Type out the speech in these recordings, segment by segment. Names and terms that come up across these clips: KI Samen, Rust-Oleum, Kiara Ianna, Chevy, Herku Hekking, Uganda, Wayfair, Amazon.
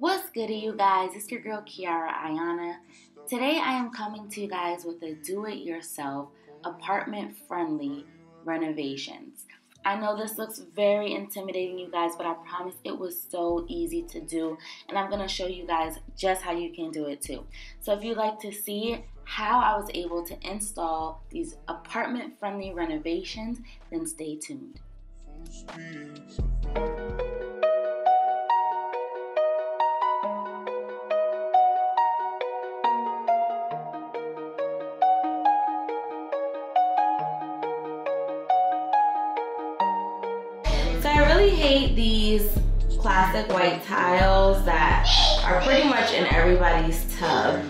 What's good, you guys? It's your girl Kiara Ianna. Today I am coming to you guys with a do-it-yourself, apartment-friendly renovations. I know this looks very intimidating, you guys, but I promise it was so easy to do, and I'm going to show you guys just how you can do it too. So if you'd like to see how I was able to install these apartment-friendly renovations, then stay tuned. So I really hate these classic white tiles that are pretty much in everybody's tub.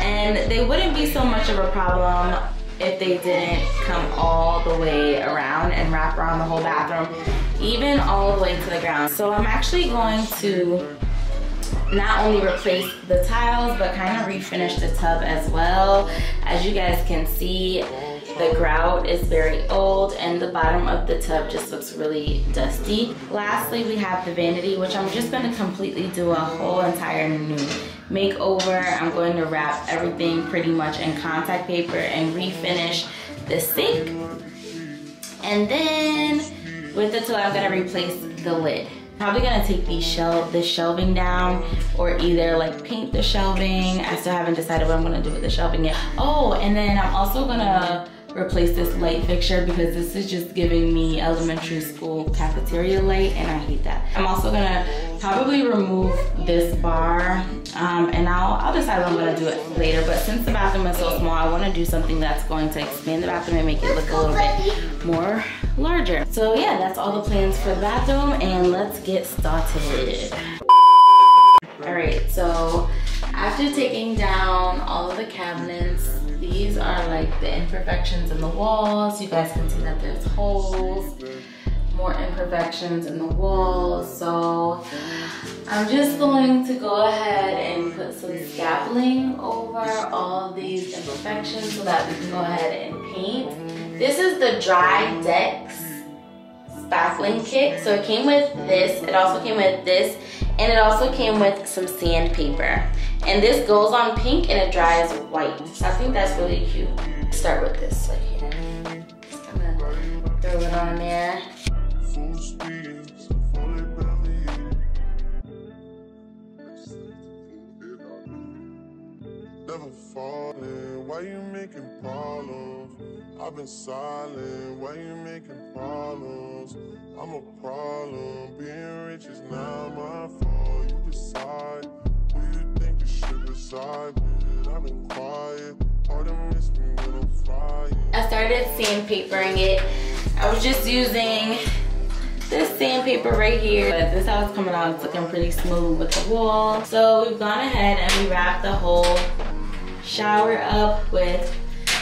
And they wouldn't be so much of a problem if they didn't come all the way around and wrap around the whole bathroom, even all the way to the ground. So I'm actually going to not only replace the tiles, but kind of refinish the tub as well. As you guys can see, the grout is very old and the bottom of the tub just looks really dusty. Lastly, we have the vanity, which I'm just going to completely do a whole entire new makeover. I'm going to wrap everything pretty much in contact paper and refinish the sink. And then with the tool, I'm going to replace the lid. Probably gonna take this shelving down, or either like paint the shelving. I still haven't decided what I'm gonna do with the shelving yet. Oh, and then I'm also gonna replace this light fixture because this is just giving me elementary school cafeteria light, and I hate that. I'm also gonna probably remove this bar, and I'll decide what I'm gonna do it later, but since the bathroom is so small, I wanna do something that's going to expand the bathroom and make it look a little bit more larger. So yeah, that's all the plans for the bathroom, and let's get started. All right, so after taking down all of the cabinets, these are like the imperfections in the walls. You guys can see that there's holes, more imperfections in the walls. So I'm just going to go ahead and put some scaffolding over all these imperfections so that we can go ahead and paint. This is the Dry Decks baffling kit. So it came with this, it also came with this, and it also came with some sandpaper. And this goes on pink and it dries white. So I think that's really cute. Start with this right here. Just gonna throw it on there. Never falling, why you making problems? I've been silent, why you making problems? I'm a problem, being rich is not my fault. You decide, do you think you should reside with it? I've been quiet, hard to miss me when I'm flying. I started sandpapering it. I was just using this sandpaper right here, but this is how it's coming out. It's looking pretty smooth with the wall. So we've gone ahead and we wrapped the whole shower up with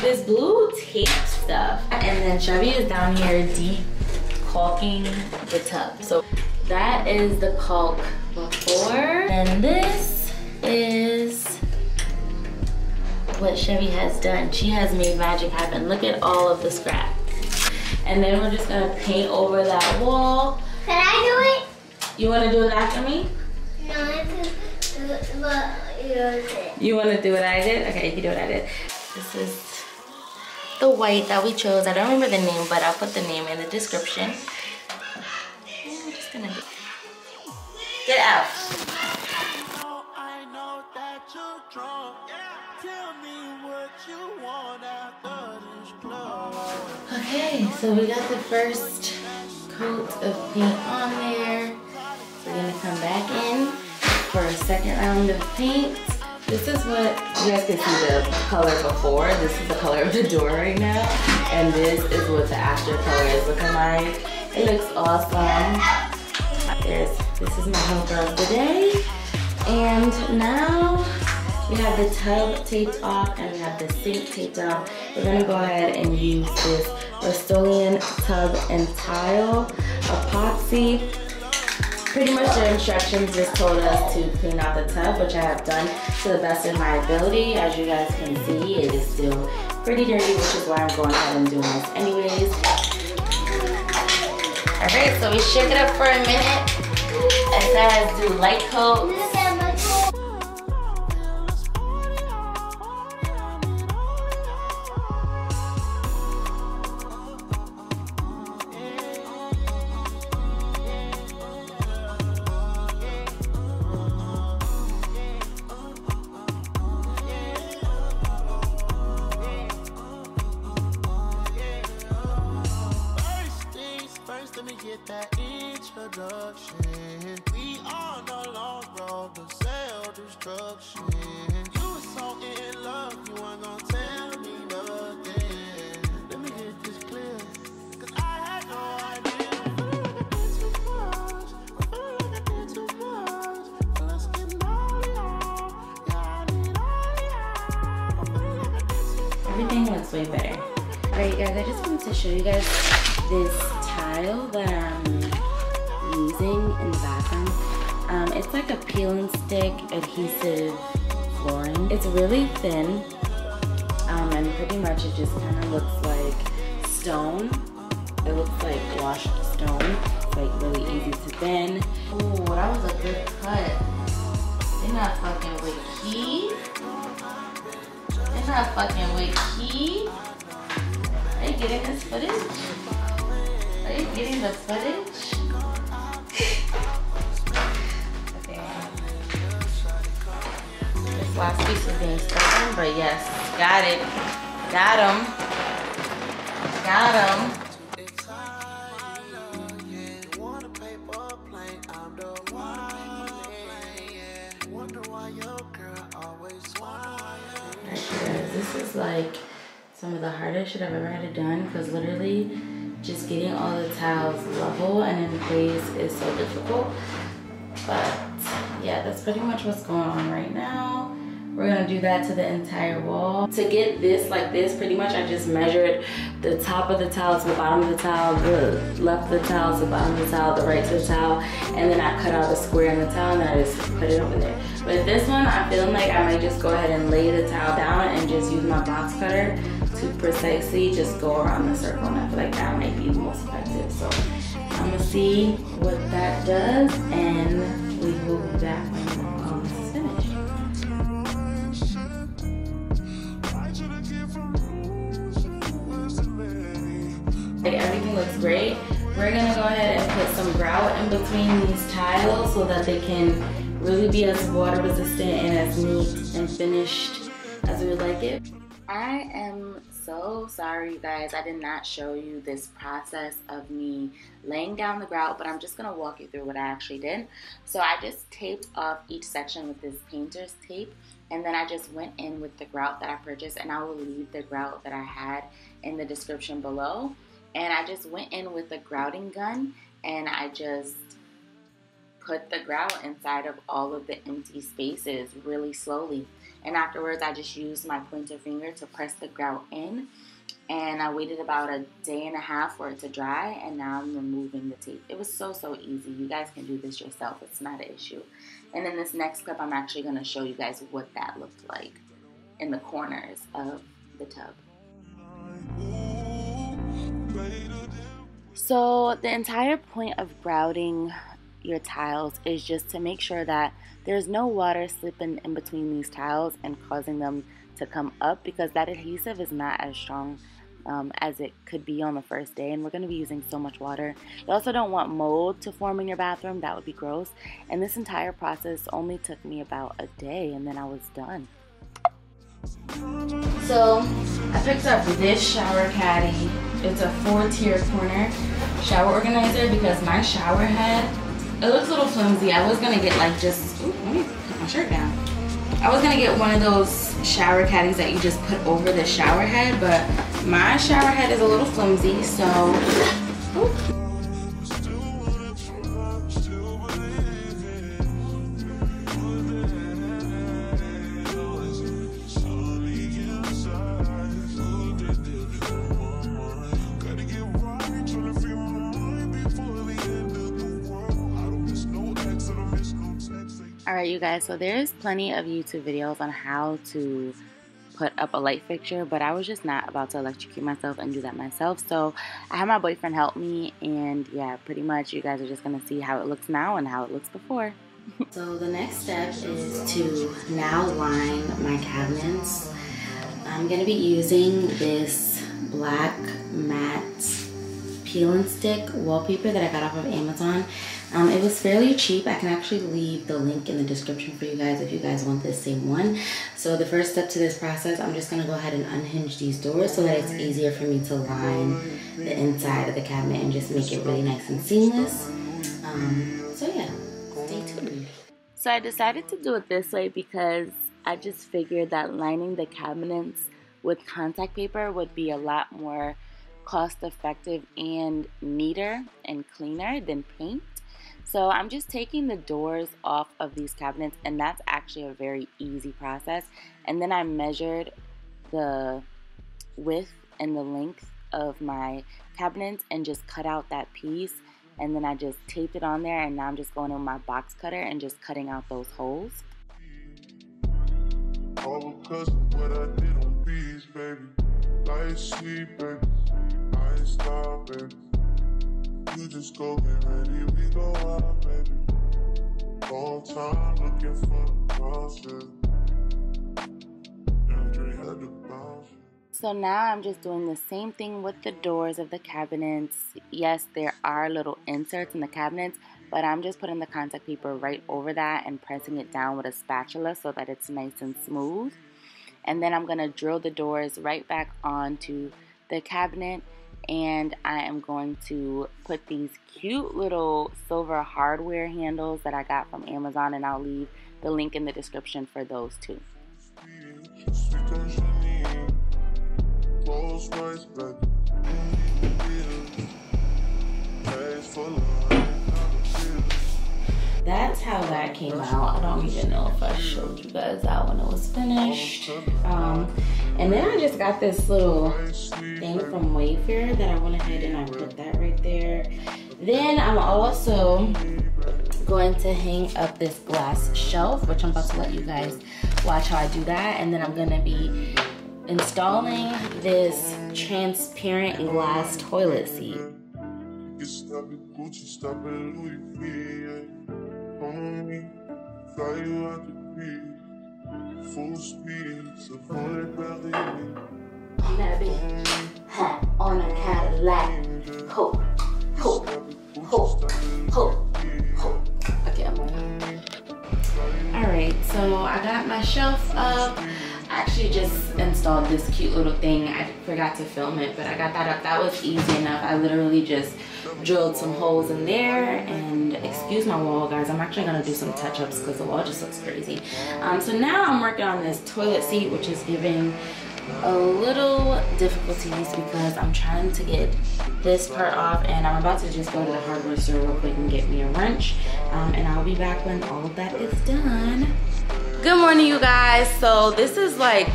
this blue tape stuff, and then Chevy is down here de-caulking the tub. So that is the caulk before, and this is what Chevy has done. She has made magic happen. Look at all of the scrap. And then we're just gonna paint over that wall. Can I do it? You wanna do it after me? No, I can do it, but you did. You wanna do what I did? Okay, you can do what I did. This is the white that we chose. I don't remember the name, but I'll put the name in the description. I'm just gonna get out. Okay, so we got the first coat of paint on there. We're gonna come back in for a second round of paint. This is what, you guys can see the color before. This is the color of the door right now. And this is what the after color is looking like. It looks awesome. This is my hooker of the day. And now we have the tub taped off and we have the sink taped off. We're gonna go ahead and use this Rust-Oleum tub and tile epoxy. Pretty much the instructions just told us to clean out the tub, which I have done to the best of my ability. As you guys can see, it is still pretty dirty, which is why I'm going ahead and doing this anyways. All right, so we shook it up for a minute. It says do light coats. Look at my coat. Get that introduction. We on the long road to self-destruction. You were so in love, you ain't gonna tell me nothing. Let me get this clear, cause I had no idea. I feel like I did too much. I feel like I did too much. Yeah, I need all. I feel like I did too much. Everything looks way better. Alright guys, I just wanted to show you guys this that I'm using in the bathroom. It's like a peel and stick adhesive flooring. It's really thin, and pretty much it just kind of looks like stone. It looks like washed stone. It's like really easy to thin. Ooh, that was a good cut. They're not fucking with Keith. They're not fucking with Keith. Are you getting this footage? Are you getting the footage? Okay. This last piece is being stolen, but yes, got it. Got him. Got him. This is like some of the hardest shit I've ever had it done, because literally just getting all the tiles level and in place is so difficult. But yeah, that's pretty much what's going on right now. We're gonna do that to the entire wall. To get this like this, pretty much I just measured the top of the tile to the bottom of the tile, the left of the tile to the bottom of the tile, the right to the tile, and then I cut out the square in the tile and I just put it over there. But this one, I'm feeling like I might just go ahead and lay the tile down and just use my box cutter to precisely just go around the circle, and I feel like that might be the most effective. So I'm gonna see what that does, and we will be back when the wall is finished. Okay, everything looks great. We're gonna go ahead and put some grout in between these tiles so that they can really be as water resistant and as neat and finished as we would like it. I am so sorry, guys. I did not show you this process of me laying down the grout, but I'm just going to walk you through what I actually did. So I just taped off each section with this painter's tape, and then I just went in with the grout that I purchased, and I will leave the grout that I had in the description below. And I just went in with the grouting gun, and I just put the grout inside of all of the empty spaces really slowly. And afterwards, I just used my pointer finger to press the grout in, and I waited about a day and a half for it to dry, and now I'm removing the tape. It was so easy. You guys can do this yourself. It's not an issue. And in this next clip, I'm actually going to show you guys what that looked like in the corners of the tub. So the entire point of grouting your tiles is just to make sure that there's no water slipping in between these tiles and causing them to come up, because that adhesive is not as strong as it could be on the first day, and we're going to be using so much water. You also don't want mold to form in your bathroom. That would be gross. And this entire process only took me about a day, and then I was done. So I picked up this shower caddy. It's a 4-tier corner shower organizer because my shower head, it looks a little flimsy. I was gonna get like just, ooh, let me put my shirt down. I was gonna get one of those shower caddies that you just put over the shower head, but my shower head is a little flimsy, so. Alright you guys, so there's plenty of YouTube videos on how to put up a light fixture, but I was just not about to electrocute myself and do that myself. So I had my boyfriend help me, and yeah, pretty much you guys are just going to see how it looks now and how it looks before. So the next step is to now line my cabinets. I'm going to be using this black matte peel and stick wallpaper that I got off of Amazon. It was fairly cheap. I can actually leave the link in the description for you guys if you guys want this same one. So the first step to this process, I'm just going to go ahead and unhinge these doors so that it's easier for me to line the inside of the cabinet and just make it really nice and seamless. So yeah, stay tuned. So I decided to do it this way because I just figured that lining the cabinets with contact paper would be a lot more cost effective and neater and cleaner than paint. So I'm just taking the doors off of these cabinets, and that's actually a very easy process. And then I measured the width and the length of my cabinets and just cut out that piece, and then I just taped it on there, and now I'm just going on my box cutter and just cutting out those holes. All because of what I did on these, baby. Light sleep, baby. I stop, baby. You just go get ready, we go out, baby. Long time looking for the process. So now I'm just doing the same thing with the doors of the cabinets. Yes, there are little inserts in the cabinets, but I'm just putting the contact paper right over that and pressing it down with a spatula so that it's nice and smooth. And then I'm going to drill the doors right back onto the cabinet, and I am going to put these cute little silver hardware handles that I got from Amazon, and I'll leave the link in the description for those too. That's how that came out. I don't even know if I showed you guys that when it was finished. And then I just got this little thing from Wayfair that I went ahead and I put that right there. Then I'm also going to hang up this glass shelf, which I'm about to let you guys watch how I do that. And then I'm going to be installing this transparent glass toilet seat. On a Cadillac. Ho, ho, ho, ho, ho. Okay, I'm gonna... Alright, so I got my shelf up. I actually just installed this cute little thing. I forgot to film it, but I got that up. That was easy enough. I literally just drilled some holes in there, and excuse my wall, guys. I'm actually gonna do some touch-ups because the wall just looks crazy. So now I'm working on this toilet seat, which is giving a little difficulties because I'm trying to get this part off, and I'm about to just go to the hardware store real quick and get me a wrench, and I'll be back when all of that is done. Good morning, you guys. So this is like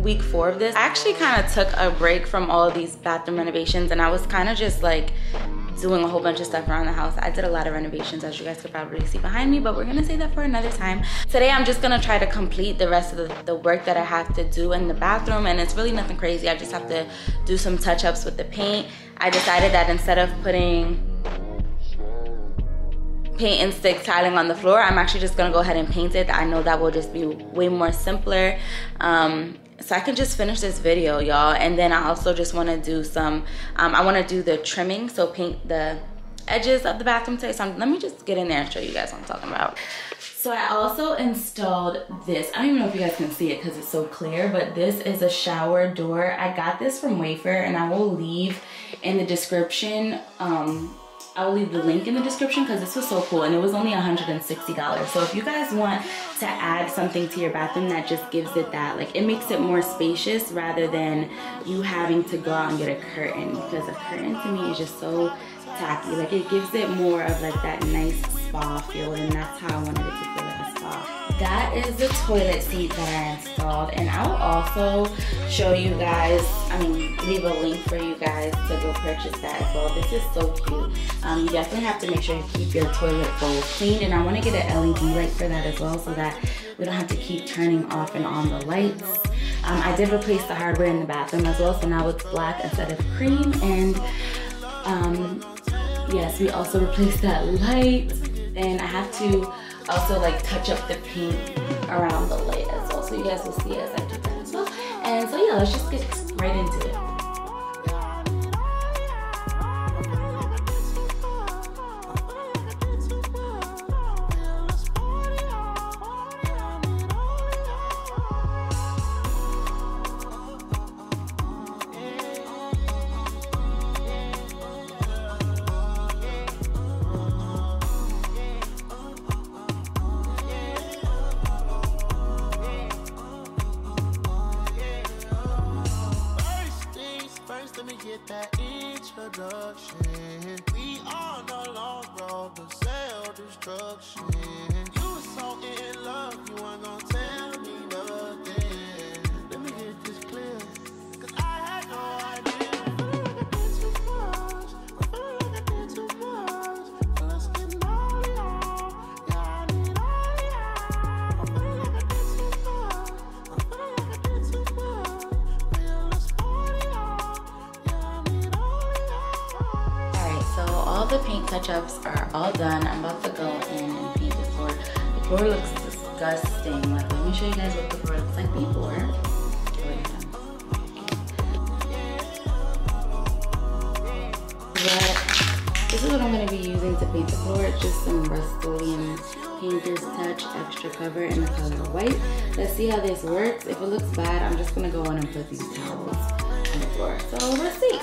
week 4 of this. I actually kind of took a break from all of these bathroom renovations, and I was kind of just like doing a whole bunch of stuff around the house. I did a lot of renovations, as you guys could probably see behind me, but we're gonna save that for another time. Today I'm just gonna try to complete the rest of the work that I have to do in the bathroom, and it's really nothing crazy. I just have to do some touch-ups with the paint. I decided that instead of putting paint and stick tiling on the floor, I'm actually just gonna go ahead and paint it. I know that will just be way more simpler. So I can just finish this video, y'all, and then I also just want to do some I want to do the trimming, so paint the edges of the bathroom today. So let me just get in there and show you guys what I'm talking about. So I also installed this. I don't even know if you guys can see it because it's so clear, but this is a shower door. I got this from Wayfair, and I will leave in the description I'll leave the link in the description because this was so cool, and it was only $160. So if you guys want to add something to your bathroom that just gives it that, like, it makes it more spacious rather than you having to go out and get a curtain, because a curtain to me is just so tacky. Like, it gives it more of like that nice spa feel, and that's how I wanted it to feel, like a spa. That is the toilet seat that I installed, and I will also show you guys, leave a link for you guys to go purchase that as well. This is so cute. You definitely have to make sure you keep your toilet bowl clean, and I want to get an LED light for that as well so that we don't have to keep turning off and on the lights. I did replace the hardware in the bathroom as well, so now it's black instead of cream. And yes, we also replaced that light, and I have to also like touch up the paint around the light as well, so you guys will see as I do that as well. And so yeah, let's just get right into it. Get that introduction. We on the long road to self-destruction. You were so in love, you weren't gonna tell me nothing. Let me get this clear, cause I had no idea. I feel like I did too much. Let's get all in all. Yeah, I need all in all. I feel like I did too much. All the paint touch-ups are all done. I'm about to go in and paint the floor. The floor looks disgusting. Like, let me show you guys what the floor looks like before. But this is what I'm going to be using to paint the floor. It's just some Rust-Oleum Painter's Touch Extra Cover in the color white. Let's see how this works. If it looks bad, I'm just going to go in and put these towels on the floor. So let's see.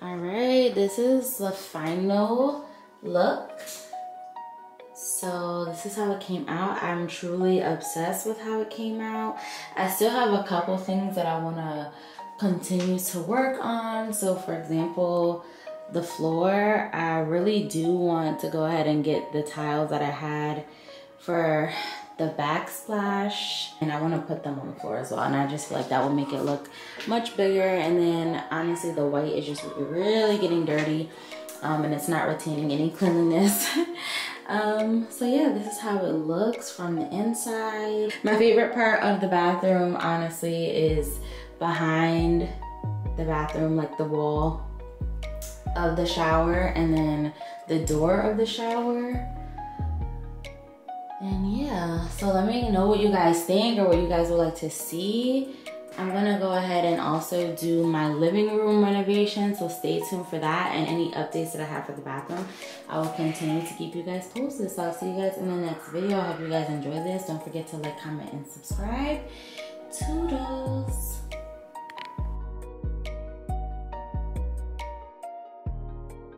Alright, this is the final look. So this is how it came out. I'm truly obsessed with how it came out. I still have a couple things that I want to continue to work on. So for example, the floor, I really do want to go ahead and get the tiles that I had for the backsplash, and I want to put them on the floor as well, and I just feel like that will make it look much bigger. And then honestly, the white is just really getting dirty, and it's not retaining any cleanliness. So yeah, this is how it looks from the inside. My favorite part of the bathroom honestly is behind the bathroom, like the wall of the shower and then the door of the shower. And yeah, so let me know what you guys think or what you guys would like to see. I'm gonna go ahead and also do my living room renovation, so stay tuned for that, and any updates that I have for the bathroom, I will continue to keep you guys posted. So I'll see you guys in the next video. I hope you guys enjoy this. Don't forget to like, comment, and subscribe. Toodles.